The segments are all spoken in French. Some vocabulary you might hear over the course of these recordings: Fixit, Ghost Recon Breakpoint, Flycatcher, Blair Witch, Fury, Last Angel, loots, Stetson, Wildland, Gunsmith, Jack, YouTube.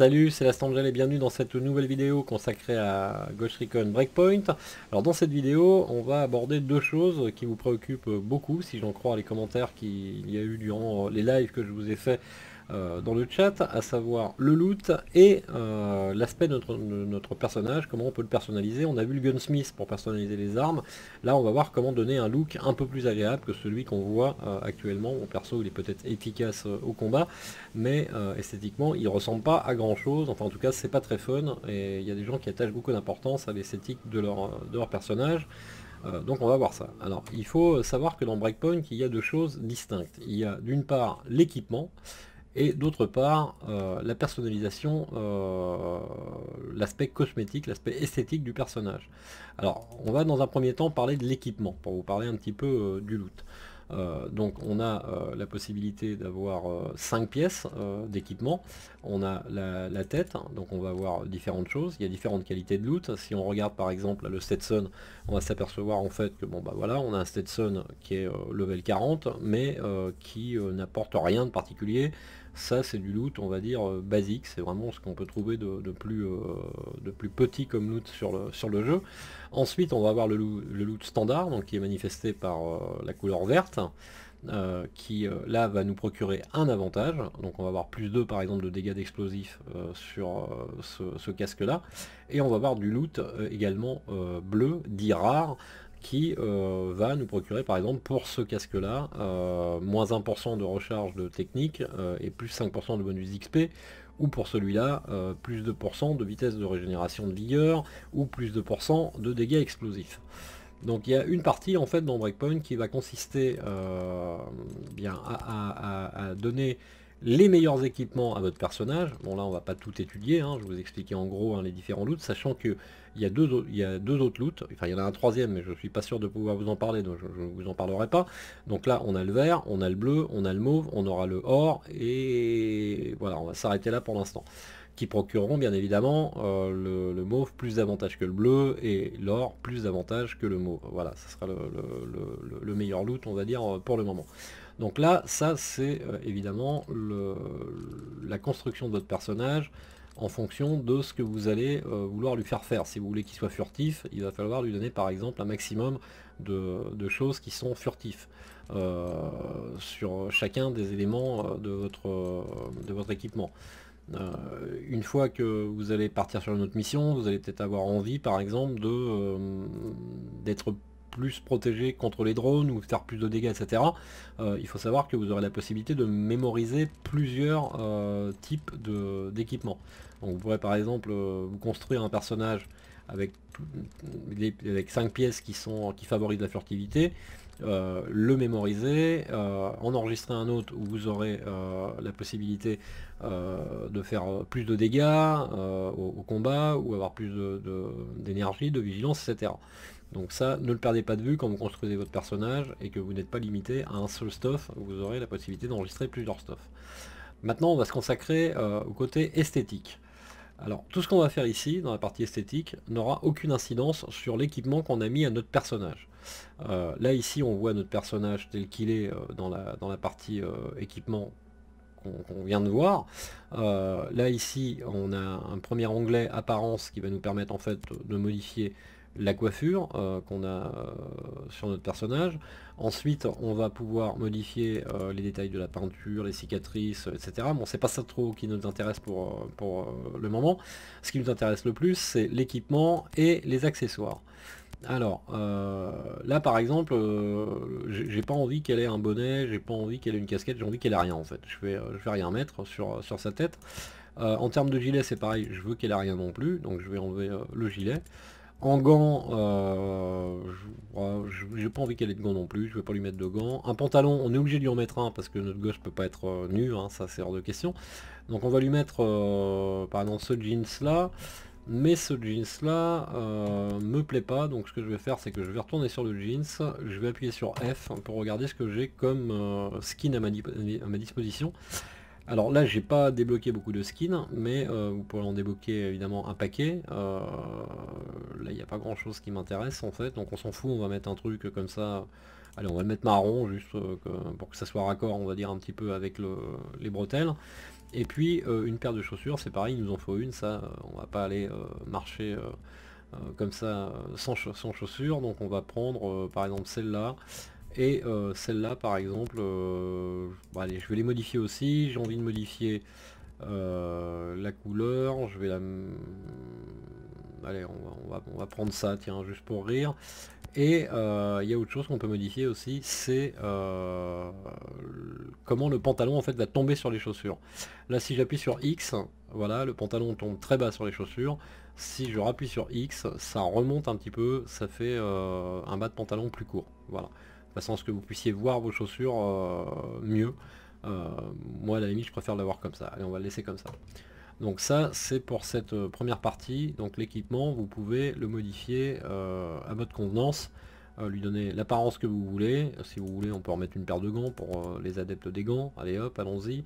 Salut, c'est Last Angel et bienvenue dans cette nouvelle vidéo consacrée à Ghost Recon Breakpoint. Alors dans cette vidéo, on va aborder deux choses qui vous préoccupent beaucoup, si j'en crois les commentaires qu'il y a eu durant les lives que je vous ai fait dans le chat, à savoir le loot et l'aspect de notre personnage, comment on peut le personnaliser. On a vu le Gunsmith pour personnaliser les armes, là on va voir comment donner un look un peu plus agréable que celui qu'on voit actuellement. Mon perso il est peut-être efficace au combat, mais esthétiquement il ressemble pas à grand chose, enfin en tout cas c'est pas très fun, et il y a des gens qui attachent beaucoup d'importance à l'esthétique de leur personnage. Donc on va voir ça. Alors il faut savoir que dans Breakpoint il y a deux choses distinctes, il y a d'une part l'équipement, et d'autre part la personnalisation, l'aspect cosmétique, l'aspect esthétique du personnage. Alors on va dans un premier temps parler de l'équipement, pour vous parler un petit peu du loot. Donc on a la possibilité d'avoir 5 pièces d'équipement. On a la tête, donc on va avoir différentes choses, il y a différentes qualités de loot. Si on regarde par exemple le Stetson, on va s'apercevoir en fait que bon bah voilà, on a un Stetson qui est level 40 mais qui n'apporte rien de particulier. Ça c'est du loot on va dire basique, c'est vraiment ce qu'on peut trouver de plus petit comme loot sur le jeu. Ensuite on va avoir le loot standard, donc qui est manifesté par la couleur verte, qui là va nous procurer un avantage, donc on va avoir plus 2 par exemple de dégâts d'explosifs sur ce casque là, et on va avoir du loot également bleu, dit rare, qui va nous procurer par exemple pour ce casque là moins 1% de recharge de technique et plus 5% de bonus XP, ou pour celui là plus 2% de vitesse de régénération de vigueur, ou plus 2% de dégâts explosifs. Donc il y a une partie en fait dans Breakpoint qui va consister à donner les meilleurs équipements à votre personnage. Bon là on va pas tout étudier, hein, je vous expliquais en gros les différents loots, sachant que il y a deux autres loots, enfin il y en a un troisième mais je suis pas sûr de pouvoir vous en parler, donc je ne vous en parlerai pas. Donc là on a le vert, on a le bleu, on a le mauve, on aura le or, et voilà, on va s'arrêter là pour l'instant, qui procureront bien évidemment le mauve plus d'avantages que le bleu, et l'or plus d'avantages que le mauve. Voilà, ce sera le meilleur loot on va dire pour le moment. Donc là, ça c'est évidemment la construction de votre personnage en fonction de ce que vous allez vouloir lui faire faire. Si vous voulez qu'il soit furtif, il va falloir lui donner par exemple un maximum de choses qui sont furtifs sur chacun des éléments de votre équipement. Une fois que vous allez partir sur une autre mission, vous allez peut-être avoir envie par exemple d'être plus protégé contre les drones, ou faire plus de dégâts, etc. Il faut savoir que vous aurez la possibilité de mémoriser plusieurs types d'équipements. Vous pourrez par exemple vous construire un personnage avec 5 pièces qui favorisent la furtivité, le mémoriser, en enregistrer un autre où vous aurez la possibilité de faire plus de dégâts au combat, ou avoir plus d'énergie, de vigilance, etc. Donc ça, ne le perdez pas de vue quand vous construisez votre personnage et que vous n'êtes pas limité à un seul stuff, vous aurez la possibilité d'enregistrer plusieurs stuff. Maintenant on va se consacrer au côté esthétique. Alors tout ce qu'on va faire ici, dans la partie esthétique, n'aura aucune incidence sur l'équipement qu'on a mis à notre personnage. Là ici on voit notre personnage tel qu'il est dans la partie équipement qu'on vient de voir. Là ici on a un premier onglet apparence qui va nous permettre en fait de modifier la coiffure qu'on a sur notre personnage. Ensuite on va pouvoir modifier les détails de la peinture, les cicatrices, etc. Bon c'est pas ça trop qui nous intéresse pour le moment. Ce qui nous intéresse le plus c'est l'équipement et les accessoires. Alors là par exemple j'ai pas envie qu'elle ait un bonnet, j'ai pas envie qu'elle ait une casquette, j'ai envie qu'elle ait rien en fait. Je vais rien mettre sur sa tête. En termes de gilet c'est pareil, je veux qu'elle ait rien non plus, donc je vais enlever le gilet. En gants, j'ai pas envie qu'elle ait de gants non plus, je vais pas lui mettre de gants. Un pantalon, on est obligé de lui en mettre un parce que notre gosse peut pas être nu, hein, ça c'est hors de question. Donc on va lui mettre par exemple ce jeans là, mais ce jeans là me plaît pas, donc ce que je vais faire c'est que je vais retourner sur le jeans, je vais appuyer sur F pour regarder ce que j'ai comme skin à ma disposition. Alors là, j'ai pas débloqué beaucoup de skins, mais vous pourrez en débloquer évidemment un paquet. Là, il n'y a pas grand chose qui m'intéresse en fait, donc on s'en fout, on va mettre un truc comme ça. Allez, on va le mettre marron, juste pour que ça soit raccord, on va dire, un petit peu avec les bretelles. Et puis, une paire de chaussures, c'est pareil, il nous en faut une, ça, on va pas aller marcher comme ça sans chaussures. Donc on va prendre, par exemple, celle-là. Et celle-là, par exemple, bon, allez, je vais les modifier aussi. J'ai envie de modifier la couleur, je vais la... Allez, on va prendre ça, tiens, juste pour rire. Et il y a autre chose qu'on peut modifier aussi, c'est comment le pantalon en fait va tomber sur les chaussures. Là, si j'appuie sur X, voilà, le pantalon tombe très bas sur les chaussures. Si je rappuie sur X, ça remonte un petit peu, ça fait un bas de pantalon plus court. Voilà, de façon à ce que vous puissiez voir vos chaussures mieux. Moi, à la limite, je préfère l'avoir comme ça. Allez, on va le laisser comme ça. Donc ça, c'est pour cette première partie. Donc l'équipement, vous pouvez le modifier à votre convenance, lui donner l'apparence que vous voulez. Si vous voulez, on peut remettre une paire de gants pour les adeptes des gants. Allez hop, allons-y.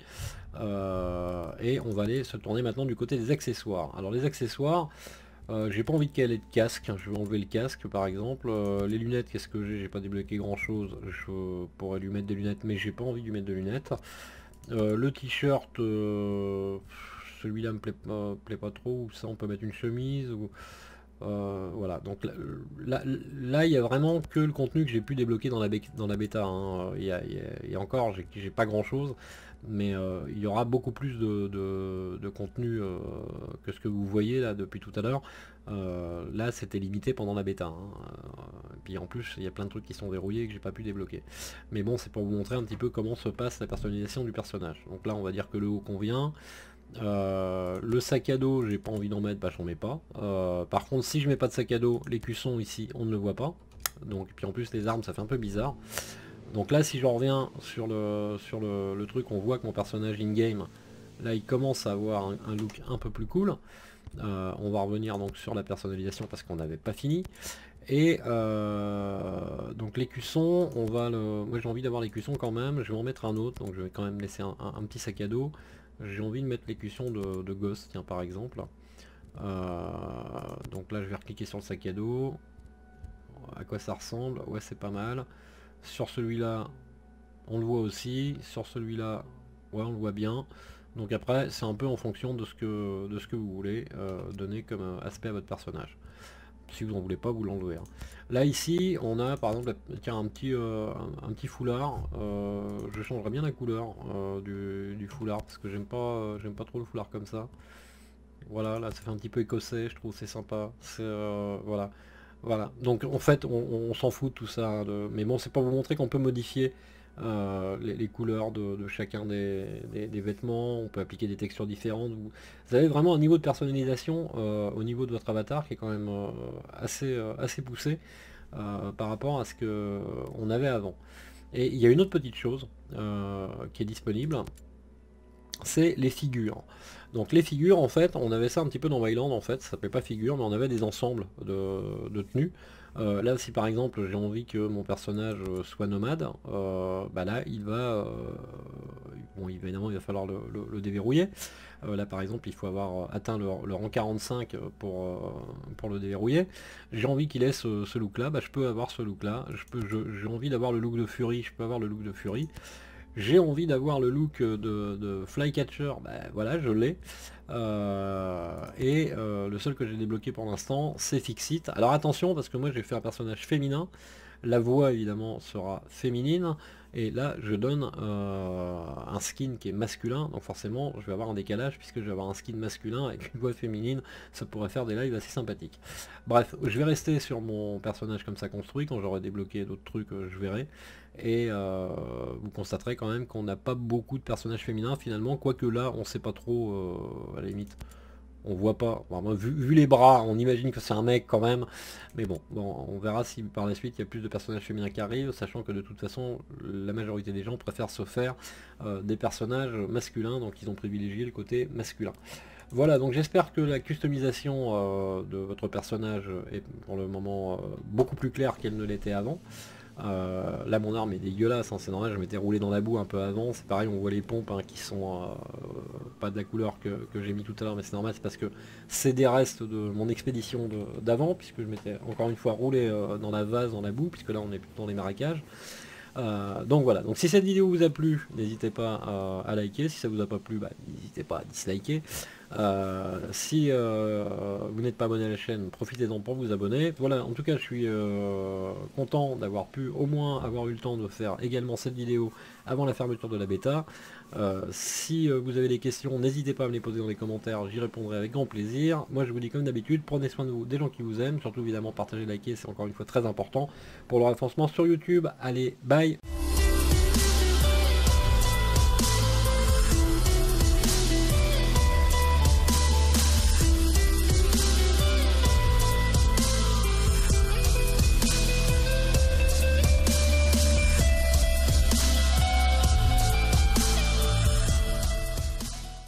Et on va aller se tourner maintenant du côté des accessoires. Alors les accessoires, j'ai pas envie qu'elle ait de casque. Je vais enlever le casque par exemple. Les lunettes, qu'est-ce que j'ai? J'ai pas débloqué grand-chose. Je pourrais lui mettre des lunettes, mais j'ai pas envie de lui mettre de lunettes. Le t-shirt... celui-là me plaît pas trop, ou ça on peut mettre une chemise, ou voilà. Donc là il y a vraiment que le contenu que j'ai pu débloquer dans la bêta, hein. Et encore j'ai pas grand chose, mais il y aura beaucoup plus de contenu que ce que vous voyez là depuis tout à l'heure. Là c'était limité pendant la bêta, hein. Et puis en plus il y a plein de trucs qui sont verrouillés et que j'ai pas pu débloquer, mais bon, c'est pour vous montrer un petit peu comment se passe la personnalisation du personnage. Donc là on va dire que le haut convient. Le sac à dos, j'ai pas envie d'en mettre, bah j'en mets pas. Par contre, si je mets pas de sac à dos, les cuissons ici on ne le voit pas. Donc, puis en plus les armes ça fait un peu bizarre. Donc là si je reviens sur le truc, on voit que mon personnage in-game, là il commence à avoir un look un peu plus cool. On va revenir donc sur la personnalisation parce qu'on n'avait pas fini. Et donc les cuissons, on va moi j'ai envie d'avoir les cuissons quand même, je vais en mettre un autre, donc je vais quand même laisser un petit sac à dos. J'ai envie de mettre l'écusson de Ghost, tiens, par exemple. Donc là, je vais recliquer sur le sac à dos. À quoi ça ressemble? Ouais, c'est pas mal. Sur celui-là, on le voit aussi. Sur celui-là, ouais, on le voit bien. Donc après, c'est un peu en fonction de ce que vous voulez donner comme aspect à votre personnage. Si vous en voulez pas, vous l'enlevez, hein. Là ici on a par exemple, tiens, un petit foulard. Je changerais bien la couleur du foulard parce que j'aime pas trop le foulard comme ça. Voilà, là ça fait un petit peu écossais, je trouve, c'est sympa. C'est voilà. Donc en fait on s'en fout de tout ça, hein, mais bon, c'est pour vous montrer qu'on peut modifier les couleurs de chacun des vêtements. On peut appliquer des textures différentes. Vous avez vraiment un niveau de personnalisation au niveau de votre avatar qui est quand même assez poussé par rapport à ce que on avait avant. Et il y a une autre petite chose qui est disponible, c'est les figures. Donc les figures, en fait on avait ça un petit peu dans Wildland, en fait ça s'appelait pas figure, mais on avait des ensembles de tenues. Là si par exemple j'ai envie que mon personnage soit nomade, bah là il va bon, évidemment il va falloir le déverrouiller. Là par exemple il faut avoir atteint le rang 45 pour le déverrouiller. J'ai envie qu'il ait ce look là, bah je peux avoir ce look là. J'ai envie d'avoir le look de Fury, je peux avoir le look de Fury. J'ai envie d'avoir le look de Flycatcher, ben voilà, je l'ai. Le seul que j'ai débloqué pour l'instant, c'est Fixit. Alors attention, parce que moi j'ai fait un personnage féminin. La voix évidemment sera féminine. Et là, je donne un skin qui est masculin. Donc forcément, je vais avoir un décalage puisque je vais avoir un skin masculin avec une voix féminine. Ça pourrait faire des lives assez sympathiques. Bref, je vais rester sur mon personnage comme ça construit. Quand j'aurai débloqué d'autres trucs, je verrai. Et vous constaterez quand même qu'on n'a pas beaucoup de personnages féminins finalement. Quoique là, on ne sait pas trop, à la limite... On voit pas, enfin, vu les bras, on imagine que c'est un mec quand même. Mais bon, on verra si par la suite il y a plus de personnages féminins qui arrivent, sachant que de toute façon, la majorité des gens préfèrent se faire des personnages masculins, donc ils ont privilégié le côté masculin. Voilà, donc j'espère que la customisation de votre personnage est pour le moment beaucoup plus claire qu'elle ne l'était avant. Là mon arme est dégueulasse, hein, c'est normal, je m'étais roulé dans la boue un peu avant, c'est pareil, on voit les pompes hein, qui sont pas de la couleur que j'ai mis tout à l'heure, mais c'est normal, c'est parce que c'est des restes de mon expédition d'avant, puisque je m'étais encore une fois roulé dans la vase, dans la boue, puisque là on est plutôt dans les marécages. Donc voilà, donc si cette vidéo vous a plu, n'hésitez pas à liker, si ça vous a pas plu, bah, n'hésitez pas à disliker. Si vous n'êtes pas abonné à la chaîne, profitez-en pour vous abonner. Voilà, en tout cas je suis content d'avoir pu au moins avoir eu le temps de faire également cette vidéo avant la fermeture de la bêta. Si vous avez des questions, n'hésitez pas à me les poser dans les commentaires, j'y répondrai avec grand plaisir. Moi je vous dis comme d'habitude, prenez soin de vous, des gens qui vous aiment, surtout évidemment partagez, likez, c'est encore une fois très important pour le renforcement sur YouTube. Allez, bye!